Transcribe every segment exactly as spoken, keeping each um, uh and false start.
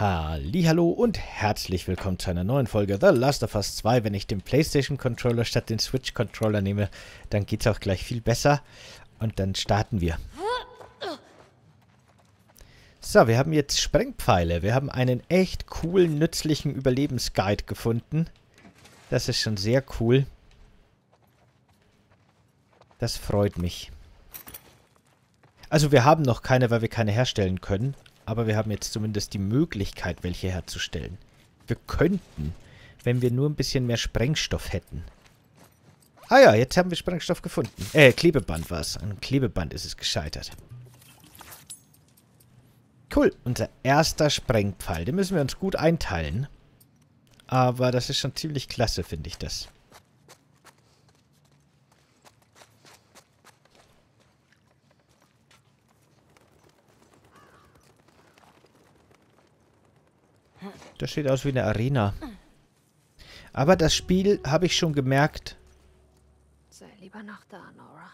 Hallihallo und herzlich willkommen zu einer neuen Folge The Last of Us zwei. Wenn ich den PlayStation-Controller statt den Switch-Controller nehme, dann geht's auch gleich viel besser. Und dann starten wir. So, wir haben jetzt Sprengpfeile. Wir haben einen echt coolen, nützlichen Überlebensguide gefunden. Das ist schon sehr cool. Das freut mich. Also wir haben noch keine, weil wir keine herstellen können. Aber wir haben jetzt zumindest die Möglichkeit, welche herzustellen. Wir könnten, wenn wir nur ein bisschen mehr Sprengstoff hätten. Ah ja, jetzt haben wir Sprengstoff gefunden. Äh, Klebeband war es. An Klebeband ist es gescheitert. Cool, unser erster Sprengpfeil. Den müssen wir uns gut einteilen. Aber das ist schon ziemlich klasse, finde ich das. Das sieht aus wie eine Arena. Aber das Spiel, habe ich schon gemerkt, sei lieber noch da, Nora.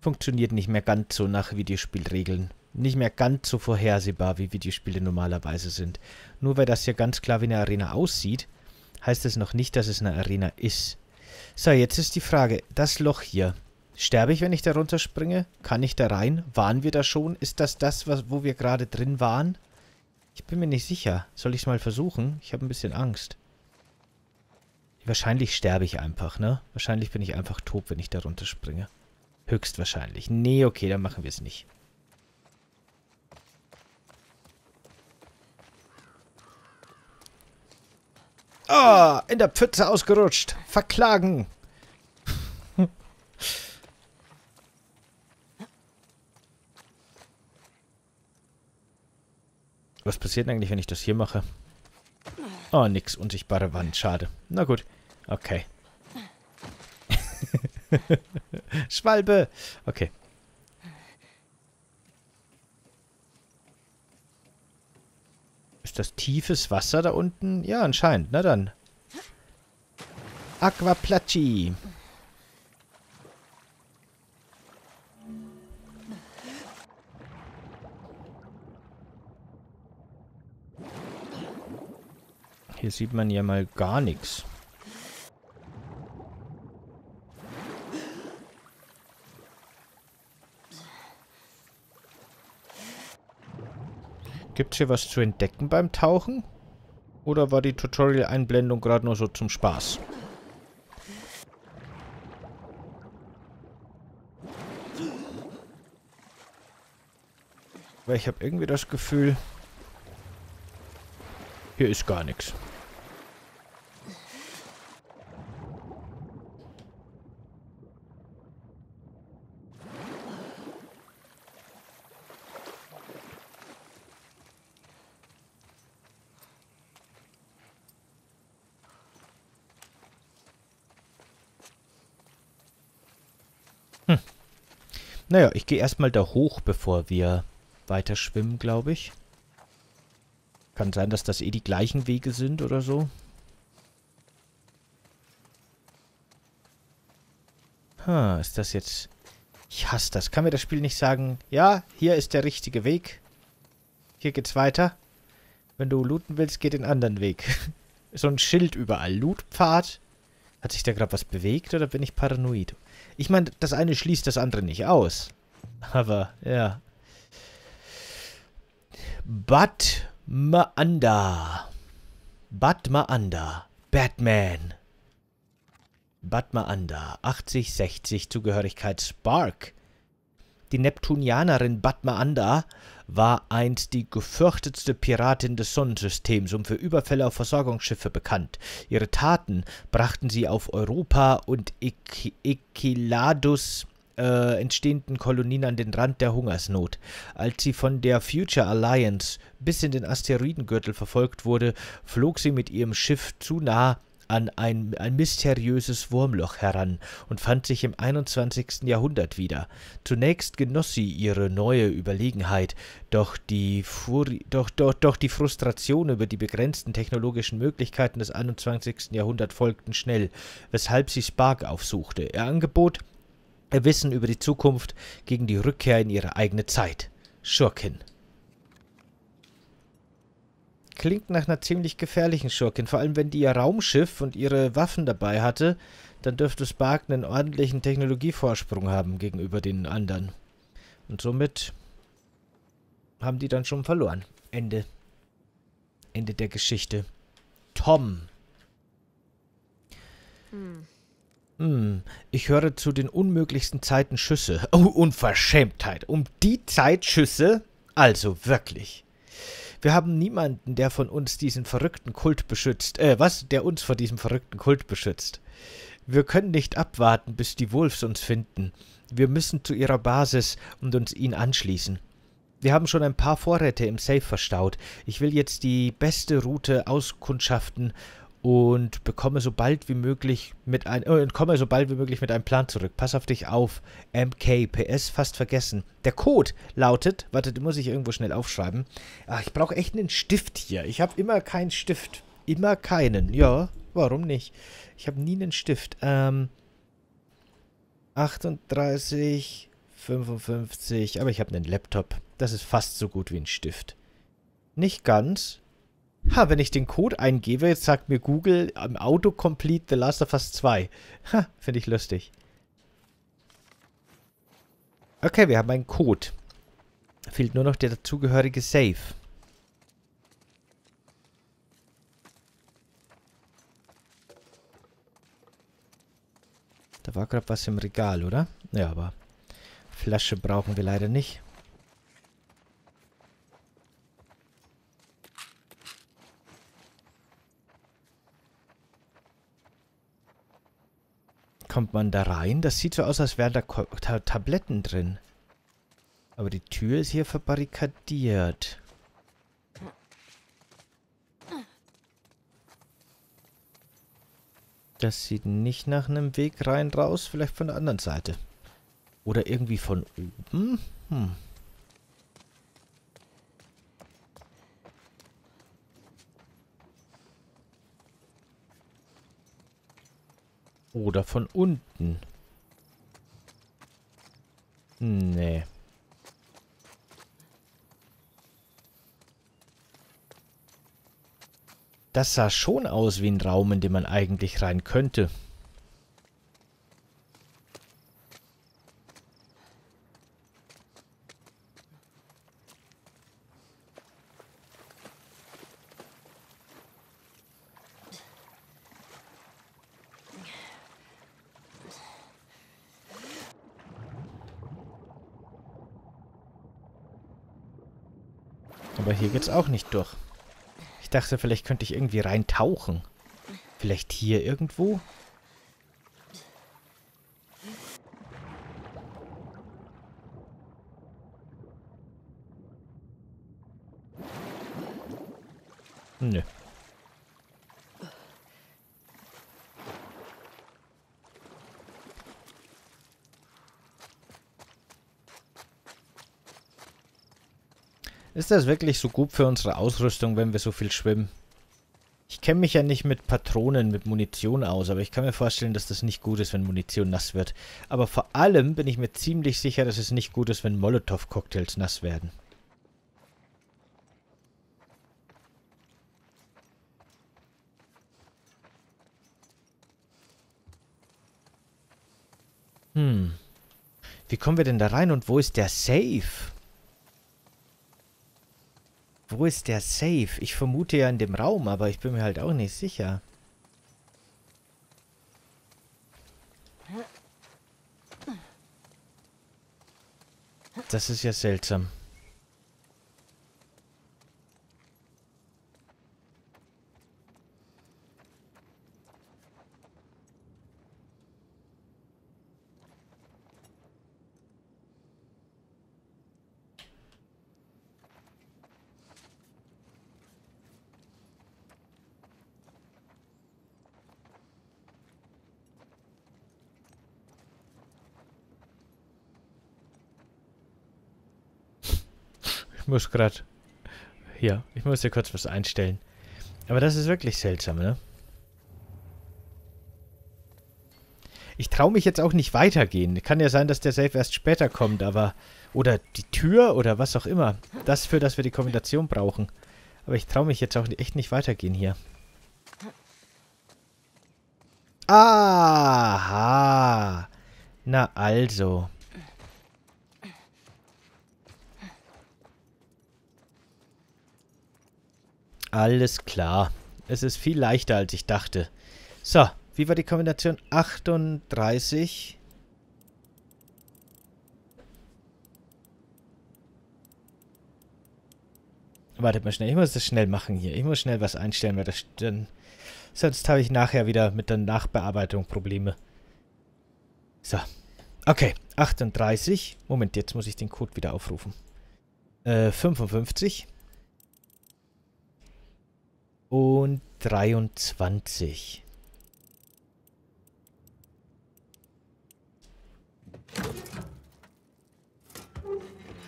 Funktioniert nicht mehr ganz so nach Videospielregeln. Nicht mehr ganz so vorhersehbar, wie Videospiele normalerweise sind. Nur weil das hier ganz klar wie eine Arena aussieht, heißt es noch nicht, dass es eine Arena ist. So, jetzt ist die Frage, das Loch hier. Sterbe ich, wenn ich da runterspringe? Kann ich da rein? Waren wir da schon? Ist das das, was, wo wir gerade drin waren? Ich bin mir nicht sicher. Soll ich es mal versuchen? Ich habe ein bisschen Angst. Wahrscheinlich sterbe ich einfach, ne? Wahrscheinlich bin ich einfach tot, wenn ich da runterspringe. Höchstwahrscheinlich. Nee, okay, dann machen wir es nicht. Ah, in der Pfütze ausgerutscht. Verklagen. Was passiert eigentlich, wenn ich das hier mache? Oh, nix. Unsichtbare Wand. Schade. Na gut. Okay. Schwalbe! Okay. Ist das tiefes Wasser da unten? Ja, anscheinend. Na dann. Aquaplatschi. Hier sieht man ja mal gar nichts. Gibt's hier was zu entdecken beim Tauchen? Oder war die Tutorial-Einblendung gerade nur so zum Spaß? Weil ich habe irgendwie das Gefühl, hier ist gar nichts. Hm. Naja, ich gehe erstmal da hoch, bevor wir weiter schwimmen, glaube ich. Kann sein, dass das eh die gleichen Wege sind oder so. Hm, ist das jetzt... Ich hasse das. Kann mir das Spiel nicht sagen, ja, hier ist der richtige Weg. Hier geht's weiter. Wenn du looten willst, geh den anderen Weg. So ein Schild überall. Lootpfad. Hat sich da gerade was bewegt oder bin ich paranoid? Ich meine, das eine schließt das andere nicht aus. Aber, ja. But... Batmaanda. Batmaanda. Batman. Batmaanda. achtzig sechzig Zugehörigkeit Spark. Die Neptunianerin Batmaanda war einst die gefürchtetste Piratin des Sonnensystems und für Überfälle auf Versorgungsschiffe bekannt. Ihre Taten brachten sie auf Europa und Ekiladus... Äh, entstehenden Kolonien an den Rand der Hungersnot. Als sie von der Future Alliance bis in den Asteroidengürtel verfolgt wurde, flog sie mit ihrem Schiff zu nah an ein, ein mysteriöses Wurmloch heran und fand sich im einundzwanzigsten Jahrhundert wieder. Zunächst genoss sie ihre neue Überlegenheit, doch die, Furi doch, doch, doch die Frustration über die begrenzten technologischen Möglichkeiten des einundzwanzigsten Jahrhunderts folgten schnell, weshalb sie Spark aufsuchte. Ihr Angebot... Ihr Wissen über die Zukunft gegen die Rückkehr in ihre eigene Zeit. Schurkin. klingt nach einer ziemlich gefährlichen Schurkin. Vor allem, wenn die ihr Raumschiff und ihre Waffen dabei hatte, dann dürfte Spark einen ordentlichen Technologievorsprung haben gegenüber den anderen. Und somit haben die dann schon verloren. Ende. Ende der Geschichte. Tom. Hm. Hm. Ich höre zu den unmöglichsten Zeiten Schüsse. Oh, Unverschämtheit. Um die Zeit Schüsse? Also, wirklich. Wir haben niemanden, der von uns diesen verrückten Kult beschützt. Äh, was? Der uns vor diesem verrückten Kult beschützt. Wir können nicht abwarten, bis die Wolves uns finden. Wir müssen zu ihrer Basis und uns ihnen anschließen. Wir haben schon ein paar Vorräte im Safe verstaut. Ich will jetzt die beste Route auskundschaften und bekomme so bald wie möglich mit ein, äh, komme so bald wie möglich mit einem Plan zurück. Pass auf dich auf. M K. P S fast vergessen. Der Code lautet... Warte, den muss ich irgendwo schnell aufschreiben. Ach, ich brauche echt einen Stift hier. Ich habe immer keinen Stift. Immer keinen. Ja, warum nicht? Ich habe nie einen Stift. Ähm... achtunddreißig, fünfundfünfzig, aber ich habe einen Laptop. Das ist fast so gut wie ein Stift. Nicht ganz. Ha, wenn ich den Code eingebe, jetzt sagt mir Google am Autocomplete The Last of Us zwei. Ha, finde ich lustig. Okay, wir haben einen Code. Fehlt nur noch der dazugehörige Save. Da war gerade was im Regal, oder? Ja, aber Flasche brauchen wir leider nicht. Kommt man da rein? Das sieht so aus, als wären da Ko Ta Tabletten drin. Aber die Tür ist hier verbarrikadiert. Das sieht nicht nach einem Weg rein, raus. Vielleicht von der anderen Seite. Oder irgendwie von oben. Hm. Oder von unten. Nee. Das sah schon aus wie ein Raum, in den man eigentlich rein könnte. Aber hier geht's auch nicht durch. Ich dachte, vielleicht könnte ich irgendwie reintauchen. Vielleicht hier irgendwo? Nö. Ist das wirklich so gut für unsere Ausrüstung, wenn wir so viel schwimmen? Ich kenne mich ja nicht mit Patronen, mit Munition aus, aber ich kann mir vorstellen, dass das nicht gut ist, wenn Munition nass wird. Aber vor allem bin ich mir ziemlich sicher, dass es nicht gut ist, wenn Molotow-Cocktails nass werden. Hm. Wie kommen wir denn da rein und wo ist der Safe? Wo ist der Safe? Ich vermute ja in dem Raum, aber ich bin mir halt auch nicht sicher. Das ist ja seltsam. Ich muss gerade... Ja, ich muss hier kurz was einstellen. Aber das ist wirklich seltsam, ne? Ich traue mich jetzt auch nicht weitergehen. Kann ja sein, dass der Safe erst später kommt, aber... Oder die Tür oder was auch immer. Das, für das wir die Kombination brauchen. Aber ich traue mich jetzt auch echt nicht weitergehen hier. Aha. Na also. Alles klar. Es ist viel leichter, als ich dachte. So, wie war die Kombination? achtunddreißig. Wartet mal schnell. Ich muss das schnell machen hier. Ich muss schnell was einstellen, weil das dann... Sonst habe ich nachher wieder mit der Nachbearbeitung Probleme. So. Okay. achtunddreißig. Moment, jetzt muss ich den Code wieder aufrufen. Äh, fünfundfünfzig. Und dreiundzwanzig.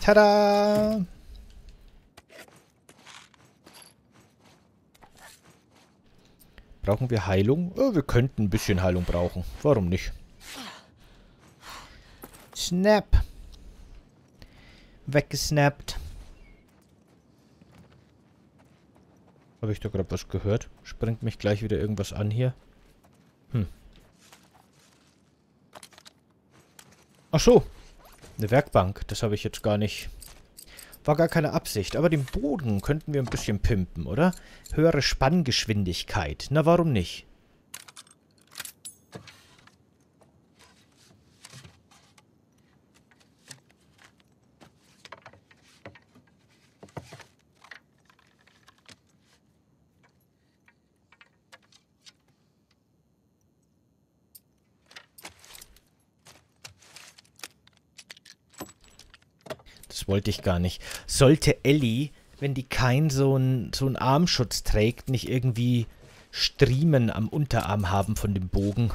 Tada! Brauchen wir Heilung? Oh, wir könnten ein bisschen Heilung brauchen. Warum nicht? Snap. Weggesnappt. Habe ich da gerade was gehört? Springt mich gleich wieder irgendwas an hier? Hm. Ach so. Eine Werkbank. Das habe ich jetzt gar nicht... War gar keine Absicht. Aber den Boden könnten wir ein bisschen pimpen, oder? Höhere Spanngeschwindigkeit. Na, warum nicht? Wollte ich gar nicht. Sollte Ellie, wenn die keinen so einen so einen Armschutz trägt, nicht irgendwie Striemen am Unterarm haben von dem Bogen?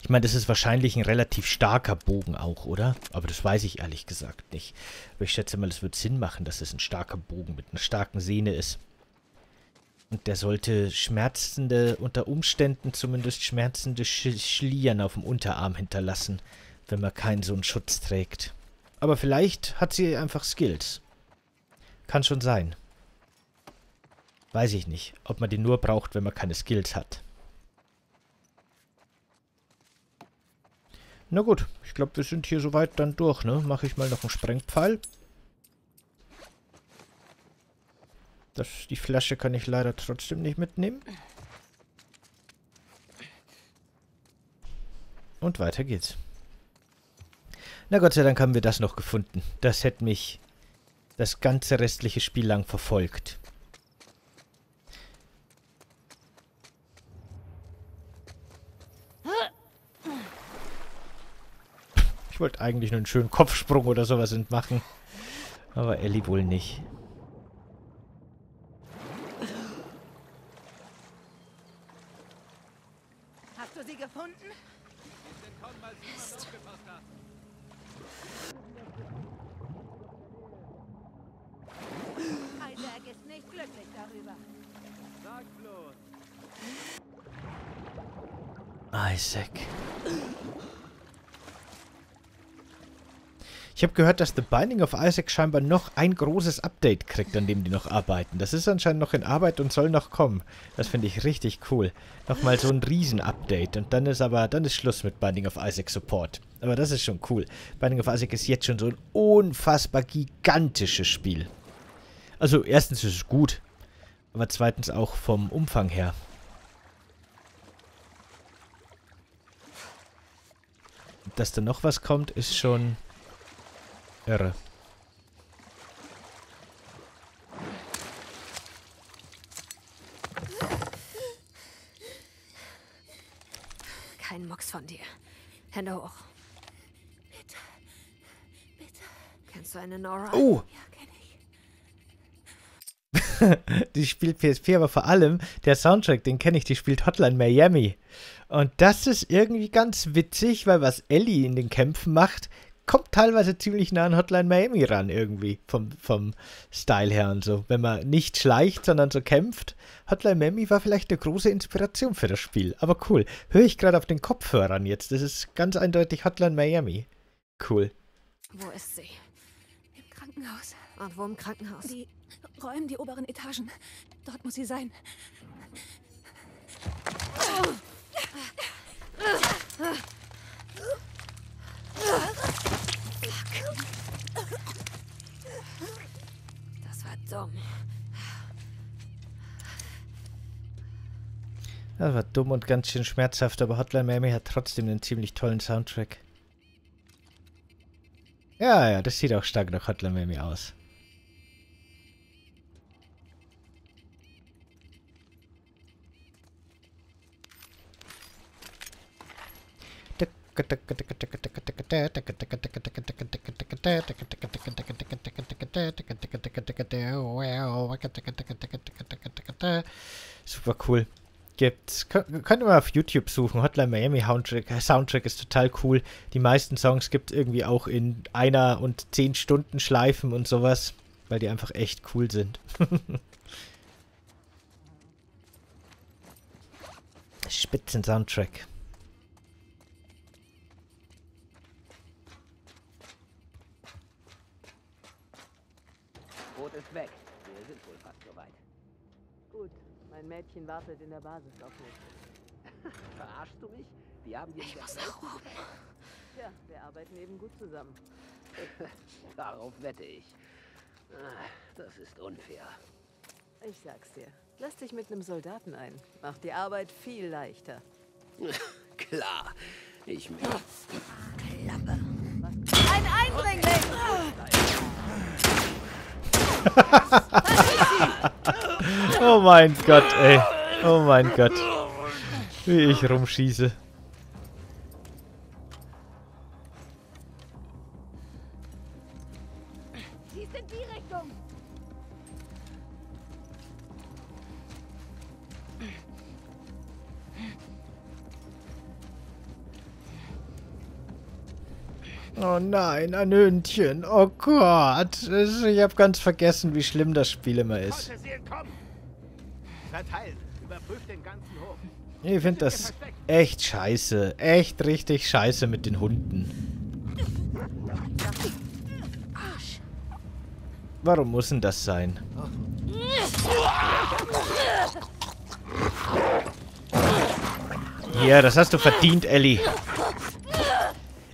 Ich meine, das ist wahrscheinlich ein relativ starker Bogen auch, oder? Aber das weiß ich ehrlich gesagt nicht. Aber ich schätze mal, es wird Sinn machen, dass es ein starker Bogen mit einer starken Sehne ist. Und der sollte schmerzende, unter Umständen zumindest schmerzende Sch- Schlieren auf dem Unterarm hinterlassen, wenn man keinen so einen Schutz trägt. Aber vielleicht hat sie einfach Skills. Kann schon sein. Weiß ich nicht, ob man die nur braucht, wenn man keine Skills hat. Na gut, ich glaube, wir sind hier soweit dann durch, ne? Mache ich mal noch einen Sprengpfeil. Das, die Flasche kann ich leider trotzdem nicht mitnehmen. Und weiter geht's. Na Gott sei Dank haben wir das noch gefunden. Das hätte mich das ganze restliche Spiel lang verfolgt. Ich wollte eigentlich nur einen schönen Kopfsprung oder sowas machen. Aber Ellie wohl nicht. Hast du sie gefunden? Isaac. Ich habe gehört, dass The Binding of Isaac scheinbar noch ein großes Update kriegt, an dem die noch arbeiten. Das ist anscheinend noch in Arbeit und soll noch kommen. Das finde ich richtig cool. Nochmal so ein Riesen-Update. Und dann ist aber, dann ist Schluss mit Binding of Isaac Support. Aber das ist schon cool. Binding of Isaac ist jetzt schon so ein unfassbar gigantisches Spiel. Also erstens ist es gut, aber zweitens auch vom Umfang her. Dass da noch was kommt, ist schon irre. Kein Mucks von dir. Hände hoch. Bitte. Bitte. Kennst du eine Nora? Oh! Ja, kenn ich. Die spielt P S P, aber vor allem der Soundtrack, den kenne ich, die spielt Hotline Miami. Und das ist irgendwie ganz witzig, weil was Ellie in den Kämpfen macht, kommt teilweise ziemlich nah an Hotline Miami ran irgendwie, vom, vom Style her und so. Wenn man nicht schleicht, sondern so kämpft. Hotline Miami war vielleicht eine große Inspiration für das Spiel, aber cool. Höre ich gerade auf den Kopfhörern jetzt, das ist ganz eindeutig Hotline Miami. Cool. Wo ist sie? Im Krankenhaus. Oh Und wo im Krankenhaus? Die räumen die oberen Etagen. Dort muss sie sein. Das war dumm. Das war dumm und ganz schön schmerzhaft, aber Hotline Miami hat trotzdem einen ziemlich tollen Soundtrack. Ja, ja, das sieht auch stark nach Hotline Miami aus. Super cool. Gibt's. Könnt ihr mal auf YouTube suchen. Hotline Miami Soundtrack, Soundtrack ist total cool. Die meisten Songs gibt es irgendwie auch in einer und zehn Stunden Schleifen und sowas, weil die einfach echt cool sind. Spitzen Soundtrack. Boot ist weg. Wir sind wohl fast soweit. Gut. Mein Mädchen wartet in der Basis auf mich. Verarschst du mich? Die haben ich muss nach oben. Ja, wir arbeiten eben gut zusammen. Darauf wette ich. Das ist unfair. Ich sag's dir. Lass dich mit einem Soldaten ein. Macht die Arbeit viel leichter. Klar. Ich mich. Klappe. Ein Eindringling! Oh mein Gott, ey. Oh mein Gott. Wie ich rumschieße. Sie ist in die Richtung. Oh nein, ein Hündchen. Oh Gott. Ich hab ganz vergessen, wie schlimm das Spiel immer ist. Verteilt. Überprüft den ganzen Hof. Ich finde das echt scheiße. Echt richtig scheiße mit den Hunden. Warum muss denn das sein? Ja, das hast du verdient, Ellie.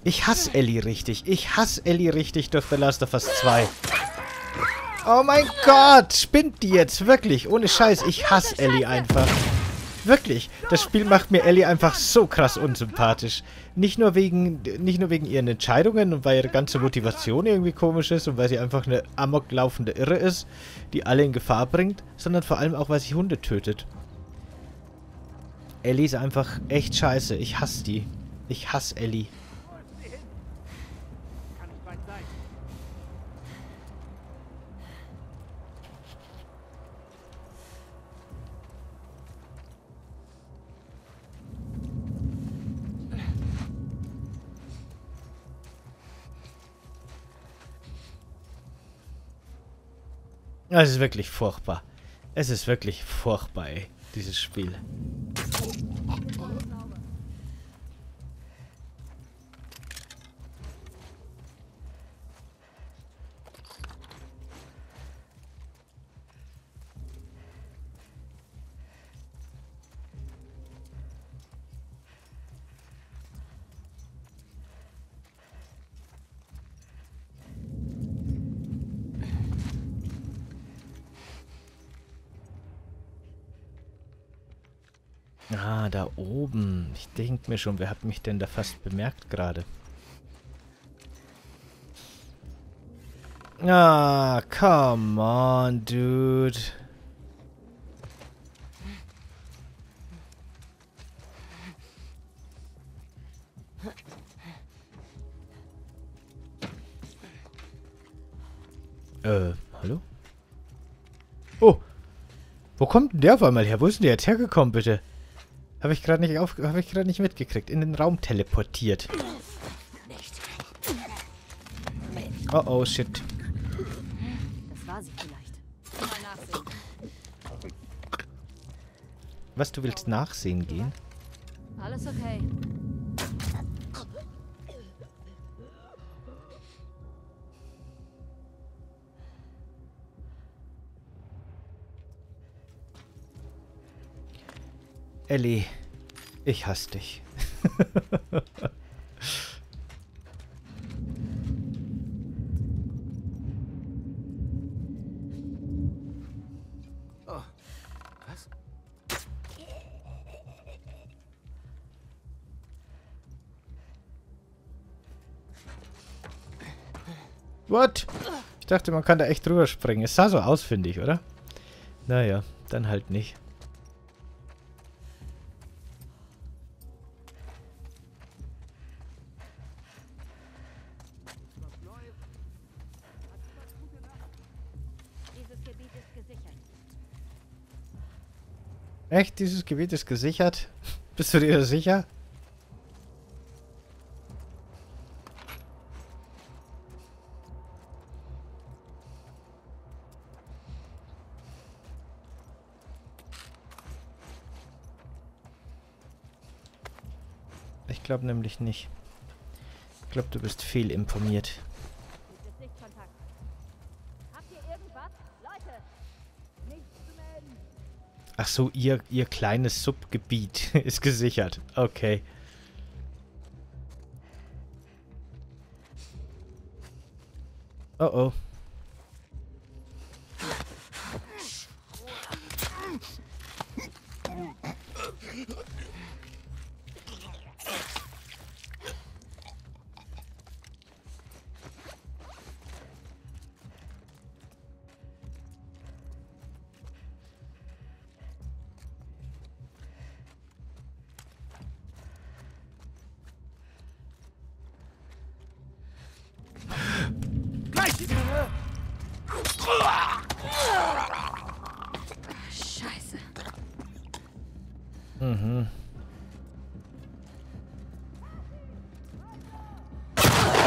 Ich hasse Ellie richtig. Ich hasse Ellie richtig durch The Last of Us zwei. Oh mein Gott, spinnt die jetzt? Wirklich, ohne Scheiß, ich hasse Ellie einfach. Wirklich, das Spiel macht mir Ellie einfach so krass unsympathisch. Nicht nur wegen, nicht nur wegen ihren Entscheidungen und weil ihre ganze Motivation irgendwie komisch ist und weil sie einfach eine amok laufende Irre ist, die alle in Gefahr bringt, sondern vor allem auch, weil sie Hunde tötet. Ellie ist einfach echt scheiße, ich hasse die. Ich hasse Ellie. Es ist wirklich furchtbar. Es ist wirklich furchtbar, ey, dieses Spiel. Ah, da oben. Ich denke mir schon, wer hat mich denn da fast bemerkt gerade? Ah, come on, dude. Äh, hallo? Oh, wo kommt denn der auf einmal her? Wo ist denn der jetzt hergekommen, bitte? Habe ich gerade nicht auf, habe ich gerade nicht mitgekriegt. In den Raum teleportiert. Oh oh, shit. Das war sie vielleicht. Mal nachsehen. Was, du willst nachsehen gehen? Alles okay. Ellie, ich hasse dich. Oh, was? What? Ich dachte, man kann da echt drüber springen. Es sah so aus, finde ich, oder? Naja, dann halt nicht. Echt? Dieses Gebiet ist gesichert? Bist du dir sicher? Ich glaube nämlich nicht. Ich glaube, du bist viel informiert. Ach so, ihr, ihr kleines Subgebiet ist gesichert. Okay. Oh oh. Scheiße. Mhm.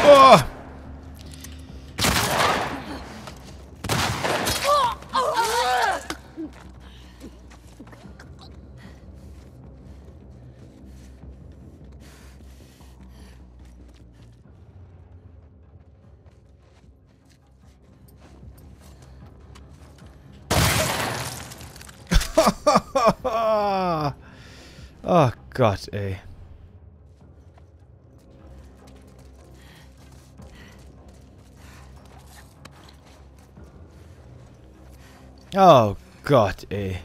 Oh! Oh Gott, ey. Oh Gott, ey.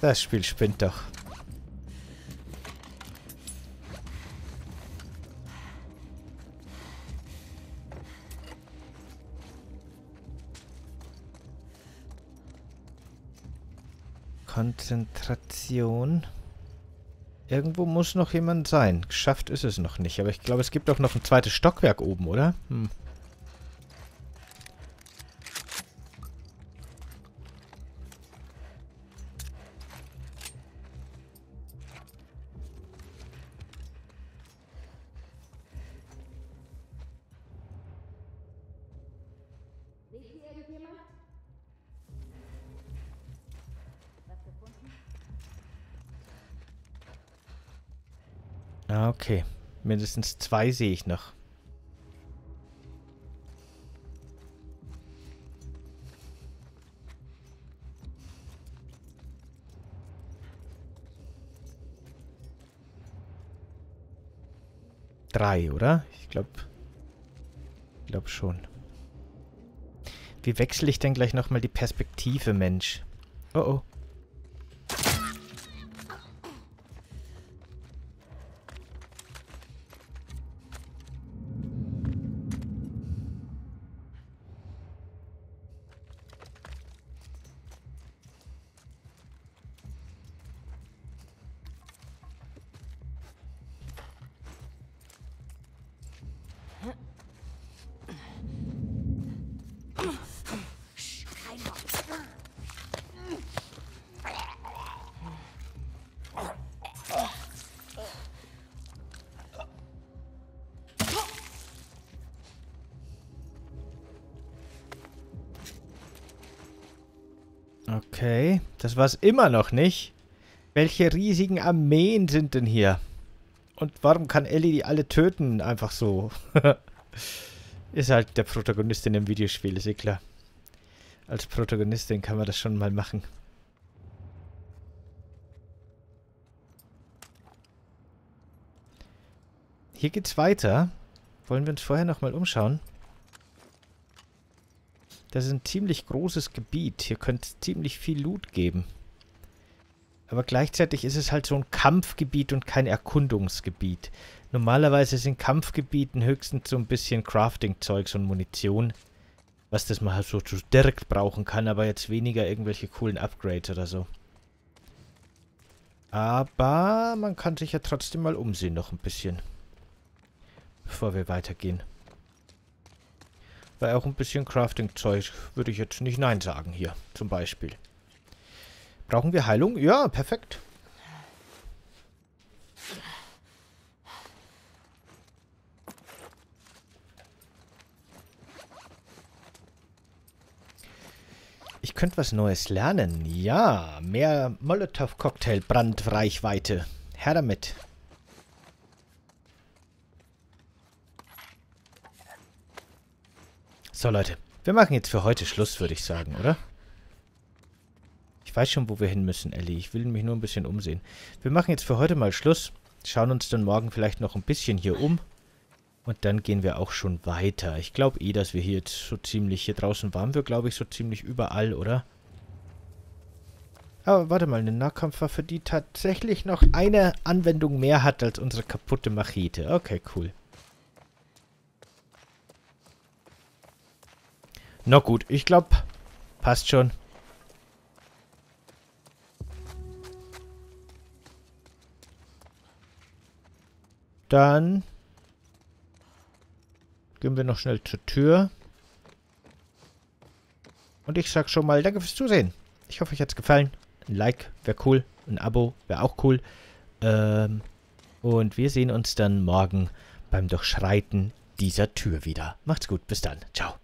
Das Spiel spinnt doch. Konzentration. Irgendwo muss noch jemand sein. Geschafft ist es noch nicht. Aber ich glaube, es gibt doch noch ein zweites Stockwerk oben, oder? Hm. Ah, okay. Mindestens zwei sehe ich noch. Drei, oder? Ich glaube... Ich glaube schon. Wie wechsle ich denn gleich nochmal die Perspektive, Mensch? Oh oh. Okay, das war's immer noch nicht. Welche riesigen Armeen sind denn hier? Und warum kann Ellie die alle töten? Einfach so. Ist halt der Protagonist in dem Videospiel, ist eh klar. Als Protagonistin kann man das schon mal machen. Hier geht's weiter. Wollen wir uns vorher nochmal umschauen? Das ist ein ziemlich großes Gebiet. Hier könnte es ziemlich viel Loot geben. Aber gleichzeitig ist es halt so ein Kampfgebiet und kein Erkundungsgebiet. Normalerweise sind Kampfgebieten höchstens so ein bisschen Crafting-Zeugs und Munition. Was das mal so direkt brauchen kann, aber jetzt weniger irgendwelche coolen Upgrades oder so. Aber man kann sich ja trotzdem mal umsehen noch ein bisschen. Bevor wir weitergehen. Weil auch ein bisschen Crafting-Zeug würde ich jetzt nicht nein sagen hier, zum Beispiel. Brauchen wir Heilung? Ja, perfekt. Ich könnte was Neues lernen. Ja, mehr Molotow-Cocktail, Brandreichweite. Her damit. So, Leute. Wir machen jetzt für heute Schluss, würde ich sagen, oder? Ich weiß schon, wo wir hin müssen, Ellie. Ich will mich nur ein bisschen umsehen. Wir machen jetzt für heute mal Schluss. Schauen uns dann morgen vielleicht noch ein bisschen hier um. Und dann gehen wir auch schon weiter. Ich glaube eh, dass wir hier jetzt so ziemlich... Hier draußen waren wir, glaube ich, so ziemlich überall, oder? Aber warte mal, eine Nahkampfwaffe, die tatsächlich noch eine Anwendung mehr hat als unsere kaputte Machete. Okay, cool. Na gut, ich glaube, passt schon. Dann... gehen wir noch schnell zur Tür. Und ich sag schon mal, danke fürs Zusehen. Ich hoffe, euch hat's gefallen. Ein Like wäre cool. Ein Abo wäre auch cool. Ähm, und wir sehen uns dann morgen beim Durchschreiten dieser Tür wieder. Macht's gut, bis dann. Ciao.